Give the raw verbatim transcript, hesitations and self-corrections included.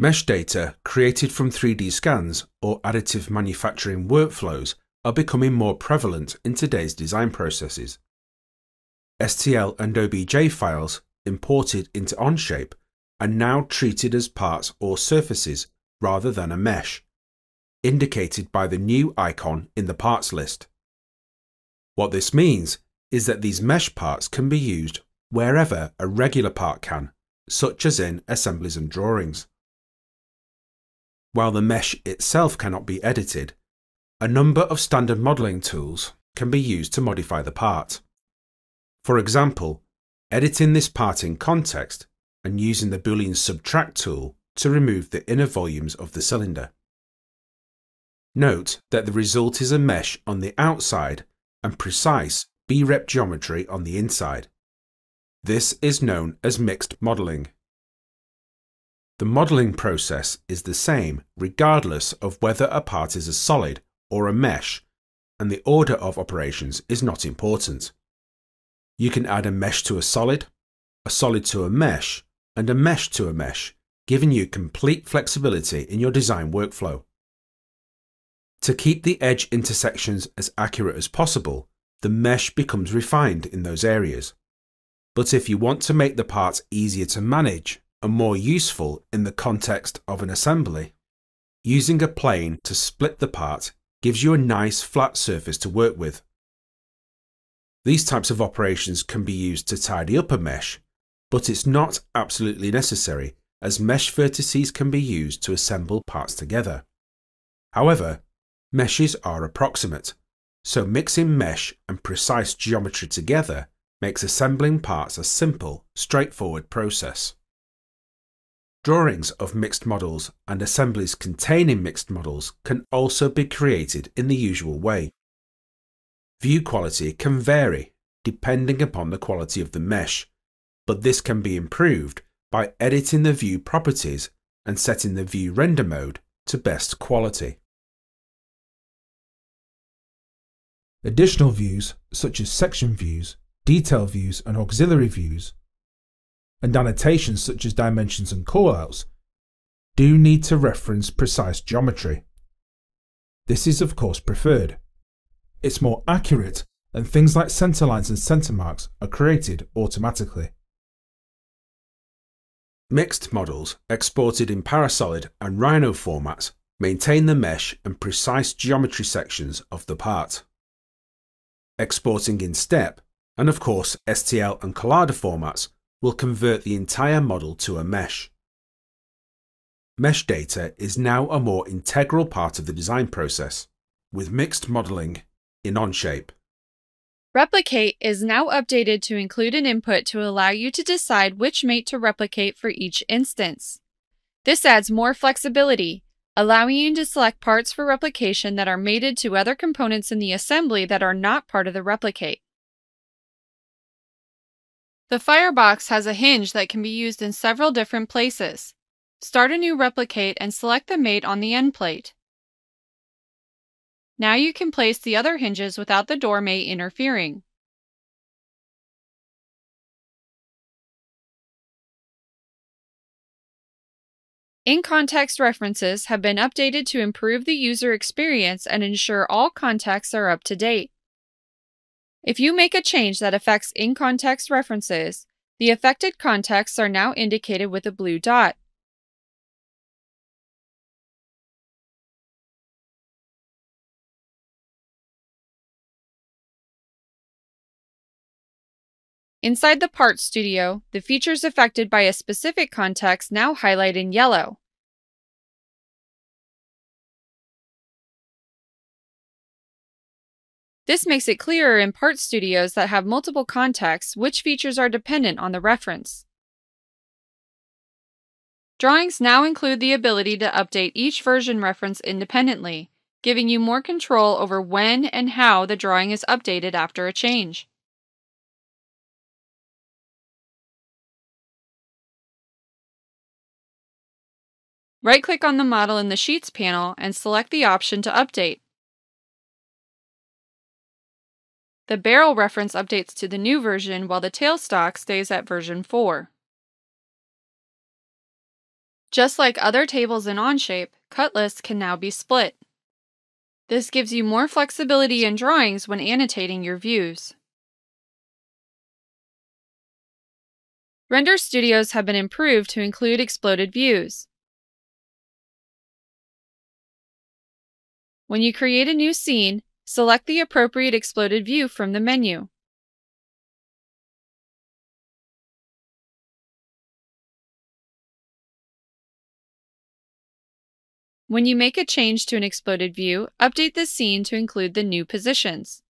Mesh data created from three D scans or additive manufacturing workflows are becoming more prevalent in today's design processes. S T L and O B J files imported into Onshape are now treated as parts or surfaces rather than a mesh, indicated by the new icon in the parts list. What this means is that these mesh parts can be used wherever a regular part can, such as in assemblies and drawings. While the mesh itself cannot be edited, a number of standard modelling tools can be used to modify the part. For example, editing this part in context and using the Boolean subtract tool to remove the inner volumes of the cylinder. Note that the result is a mesh on the outside and precise B R E P geometry on the inside. This is known as mixed modelling. The modelling process is the same regardless of whether a part is a solid or a mesh, and the order of operations is not important. You can add a mesh to a solid, a solid to a mesh, and a mesh to a mesh, giving you complete flexibility in your design workflow. To keep the edge intersections as accurate as possible, the mesh becomes refined in those areas. But if you want to make the parts easier to manage and more useful in the context of an assembly, using a plane to split the part gives you a nice flat surface to work with. These types of operations can be used to tidy up a mesh, but it's not absolutely necessary as mesh vertices can be used to assemble parts together. However, meshes are approximate, so mixing mesh and precise geometry together makes assembling parts a simple, straightforward process. Drawings of mixed models and assemblies containing mixed models can also be created in the usual way. View quality can vary depending upon the quality of the mesh, but this can be improved by editing the view properties and setting the view render mode to best quality. Additional views, such as section views, detail views and auxiliary views, and annotations such as dimensions and callouts, do need to reference precise geometry. This is of course preferred. It's more accurate and things like centre lines and centre marks are created automatically. Mixed models exported in Parasolid and Rhino formats maintain the mesh and precise geometry sections of the part. Exporting in STEP and of course S T L and Collada formats will convert the entire model to a mesh. Mesh data is now a more integral part of the design process, with mixed modelling in Onshape. Replicate is now updated to include an input to allow you to decide which mate to replicate for each instance. This adds more flexibility, allowing you to select parts for replication that are mated to other components in the assembly that are not part of the replicate. The firebox has a hinge that can be used in several different places. Start a new replicate and select the mate on the end plate. Now you can place the other hinges without the door mate interfering. In-context references have been updated to improve the user experience and ensure all contexts are up to date. If you make a change that affects in-context references, the affected contexts are now indicated with a blue dot. Inside the Parts Studio, the features affected by a specific context now highlight in yellow. This makes it clearer in parts studios that have multiple contexts which features are dependent on the reference. Drawings now include the ability to update each version reference independently, giving you more control over when and how the drawing is updated after a change. Right-click on the model in the Sheets panel and select the option to update. The barrel reference updates to the new version while the tailstock stays at version four. Just like other tables in Onshape, cut lists can now be split. This gives you more flexibility in drawings when annotating your views. Render studios have been improved to include exploded views. When you create a new scene, select the appropriate exploded view from the menu. When you make a change to an exploded view, update the scene to include the new positions.